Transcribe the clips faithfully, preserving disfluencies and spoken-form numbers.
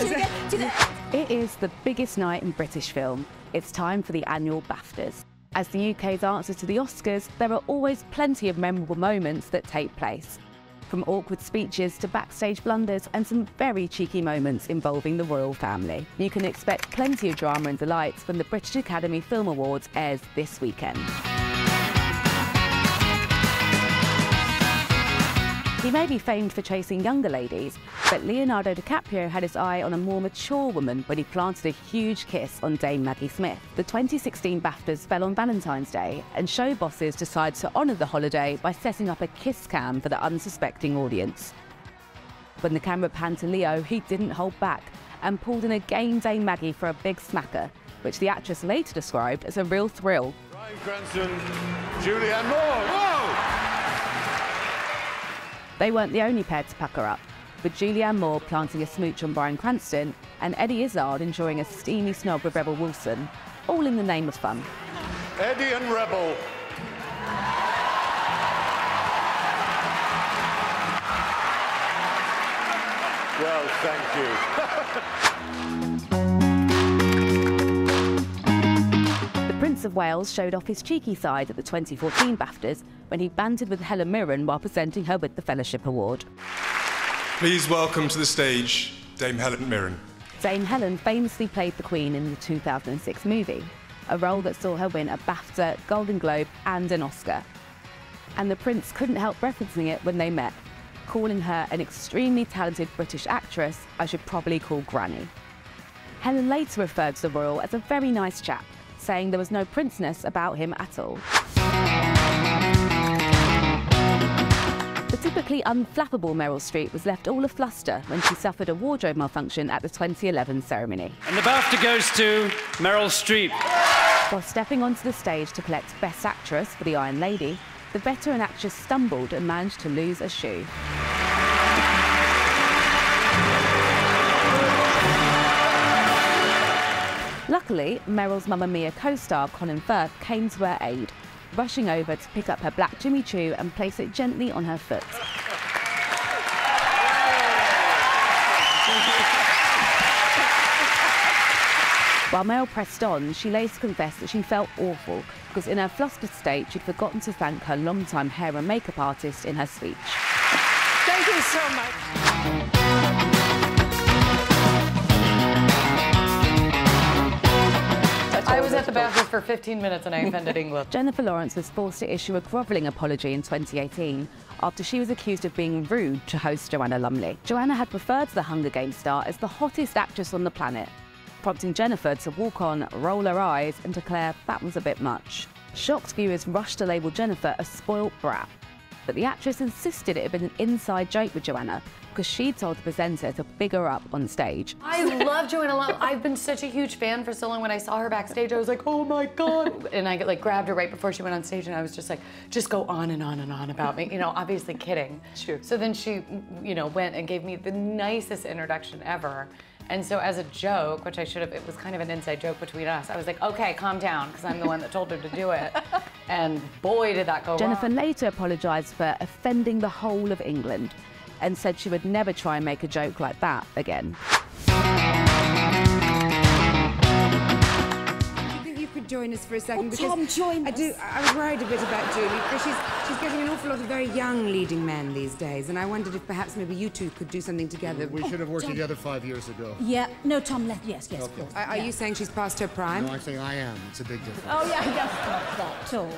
English, do it again, do that. It is the biggest night in British film. It's time for the annual BAFTAs. As the U K's answer to the Oscars, there are always plenty of memorable moments that take place. From awkward speeches to backstage blunders and some very cheeky moments involving the royal family. You can expect plenty of drama and delights when the British Academy Film Awards airs this weekend. He may be famed for chasing younger ladies, but Leonardo DiCaprio had his eye on a more mature woman when he planted a huge kiss on Dame Maggie Smith. The twenty sixteen BAFTAs fell on Valentine's Day, and show bosses decided to honour the holiday by setting up a kiss cam for the unsuspecting audience. When the camera panned to Leo, he didn't hold back and pulled in again Dame Maggie for a big smacker, which the actress later described as a real thrill. Bryan Cranston, Julianne Moore. Whoa! They weren't the only pair to pucker up, with Julianne Moore planting a smooch on Bryan Cranston and Eddie Izzard enjoying a steamy snob with Rebel Wilson, all in the name of fun. Eddie and Rebel. Well, thank you. The Prince of Wales showed off his cheeky side at the twenty fourteen BAFTAs when he bantered with Helen Mirren while presenting her with the Fellowship Award. Please welcome to the stage Dame Helen Mirren. Dame Helen famously played the Queen in the two thousand six movie, a role that saw her win a BAFTA, Golden Globe and an Oscar. And the Prince couldn't help referencing it when they met, calling her an extremely talented British actress I should probably call Granny. Helen later referred to the royal as a very nice chap, saying there was no princeness about him at all. The typically unflappable Meryl Streep was left all afluster when she suffered a wardrobe malfunction at the twenty eleven ceremony. And the BAFTA goes to Meryl Streep. While stepping onto the stage to collect Best Actress for The Iron Lady, the veteran actress stumbled and managed to lose a shoe. Luckily, Meryl's Mamma Mia co-star Colin Firth came to her aid, rushing over to pick up her black Jimmy Choo and place it gently on her foot. While Meryl pressed on, she later confessed that she felt awful because in her flustered state she'd forgotten to thank her longtime hair and makeup artist in her speech. Thank you so much. I was at the BAFTAs for fifteen minutes and I offended England. Jennifer Lawrence was forced to issue a grovelling apology in twenty eighteen after she was accused of being rude to host Joanna Lumley. Joanna had referred to the Hunger Games star as the hottest actress on the planet, prompting Jennifer to walk on, roll her eyes and declare that was a bit much. Shocked viewers rushed to label Jennifer a spoilt brat, but the actress insisted it had been an inside joke with Joanna, because she told the presenter to big her up on stage. I love Joanna Lumley. I've been such a huge fan for so long. When I saw her backstage, I was like, oh my God. And I like grabbed her right before she went on stage, and I was just like, just go on and on and on about me. You know, obviously kidding. Sure. So then she, you know, went and gave me the nicest introduction ever. And so as a joke, which I should have, it was kind of an inside joke between us. I was like, okay, calm down, because I'm the one that told her to do it. And boy, did that go Jennifer wrong. Jennifer later apologised for offending the whole of England, and said she would never try and make a joke like that again. I think you could join us for a second. Well, Tom, join us. I do. I was worried a bit about Julie, because she's, she's getting an awful lot of very young leading men these days, and I wondered if perhaps maybe you two could do something together. We should have worked oh, together five years ago. Yeah. No, Tom left. Yes, yes, okay. Of course. Are, are yeah. you saying she's past her prime? No, I'm saying I am. It's a big difference. Oh, yeah, that's not that at all.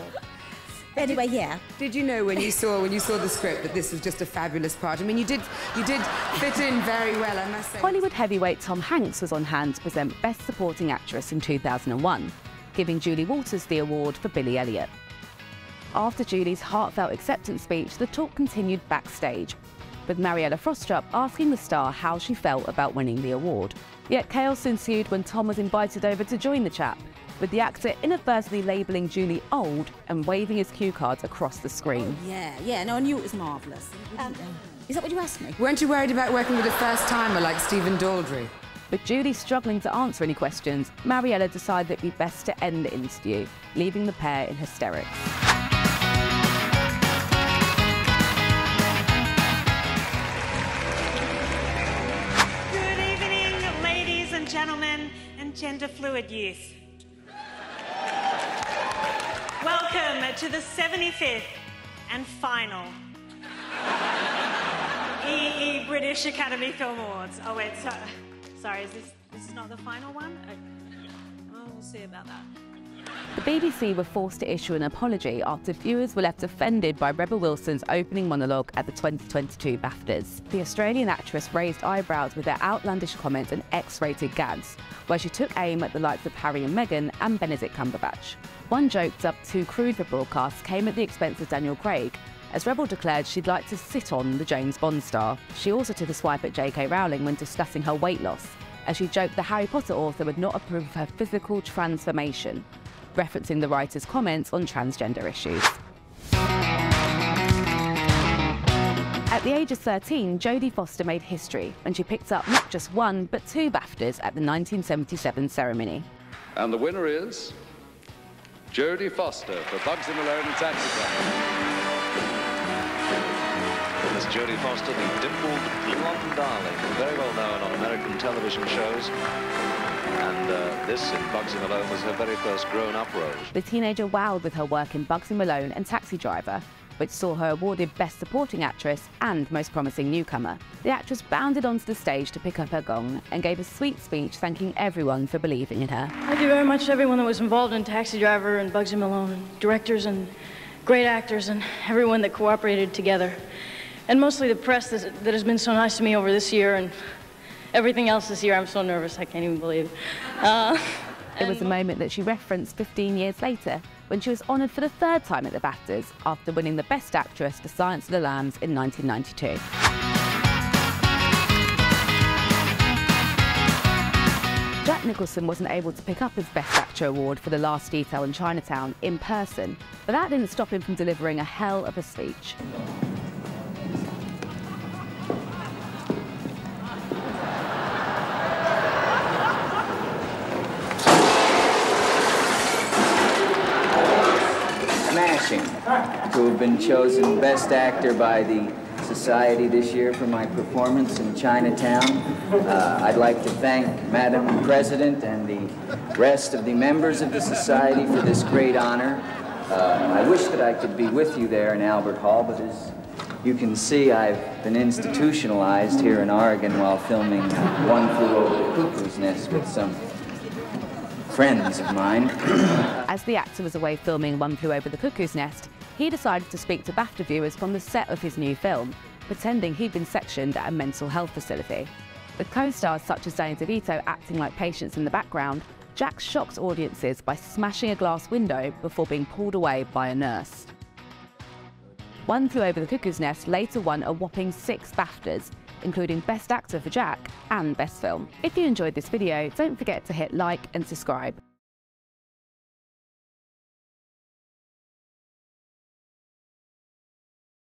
Anyway, yeah. Did you know when you saw when you saw the script that this was just a fabulous part? I mean, you did you did fit in very well, I must say. Hollywood heavyweight Tom Hanks was on hand to present Best Supporting Actress in two thousand one, giving Julie Walters the award for Billy Elliot. After Julie's heartfelt acceptance speech, the talk continued backstage, with Mariella Frostrup asking the star how she felt about winning the award. Yet chaos ensued when Tom was invited over to join the chat, with the actor inadvertently labelling Julie old and waving his cue cards across the screen. Oh, yeah, yeah, no, I knew it was marvellous. Um, is that what you asked me? Weren't you worried about working with a first-timer like Stephen Daldry? With Julie struggling to answer any questions, Mariella decided it'd be best to end the interview, leaving the pair in hysterics. Good evening, gender fluid youth. Welcome to the seventy-fifth and final E E British Academy Film Awards. Oh wait, so, sorry, is this, this is not the final one? Okay. Oh, we'll see about that. The B B C were forced to issue an apology after viewers were left offended by Rebel Wilson's opening monologue at the twenty twenty-two BAFTAs. The Australian actress raised eyebrows with her outlandish comments and X-rated gags, where she took aim at the likes of Harry and Meghan and Benedict Cumberbatch. One joke dubbed too crude for broadcast came at the expense of Daniel Craig, as Rebel declared she'd like to sit on the James Bond star. She also took a swipe at J K Rowling when discussing her weight loss, as she joked the Harry Potter author would not approve of her physical transformation, referencing the writer's comments on transgender issues. At the age of thirteen, Jodie Foster made history when she picked up not just one, but two BAFTAs at the nineteen seventy-seven ceremony. And the winner is Jodie Foster for Bugsy Malone and Taxi Driver. Miss Jodie Foster, the dimpled blonde darling, very well known on American television shows. And uh, this, in Bugsy Malone, was her very first grown-up role. The teenager wowed with her work in Bugsy Malone and Taxi Driver, which saw her awarded Best Supporting Actress and Most Promising Newcomer. The actress bounded onto the stage to pick up her gong and gave a sweet speech thanking everyone for believing in her. Thank you very much to everyone that was involved in Taxi Driver and Bugsy Malone, and directors and great actors and everyone that cooperated together. And mostly the press that, that has been so nice to me over this year and everything else this year. I'm so nervous, I can't even believe it. Uh, it was a moment that she referenced fifteen years later when she was honoured for the third time at the BAFTAs after winning the Best Actress for Science of the Lambs in nineteen ninety-two. Jack Nicholson wasn't able to pick up his Best Actor award for The Last Detail in Chinatown in person, but that didn't stop him from delivering a hell of a speech. To have been chosen Best Actor by the Society this year for my performance in Chinatown. Uh, I'd like to thank Madam President and the rest of the members of the Society for this great honor. Uh, I wish that I could be with you there in Albert Hall, but as you can see, I've been institutionalized here in Oregon while filming One Flew Over the Cuckoo's Nest with some friends of mine. As the actor was away filming One Flew Over the Cuckoo's Nest, he decided to speak to BAFTA viewers from the set of his new film, pretending he'd been sectioned at a mental health facility. With co-stars such as Danny DeVito acting like patients in the background, Jack shocked audiences by smashing a glass window before being pulled away by a nurse. One Flew Over the Cuckoo's Nest later won a whopping six BAFTAs, including Best Actor for Jack and Best Film. If you enjoyed this video, don't forget to hit like and subscribe.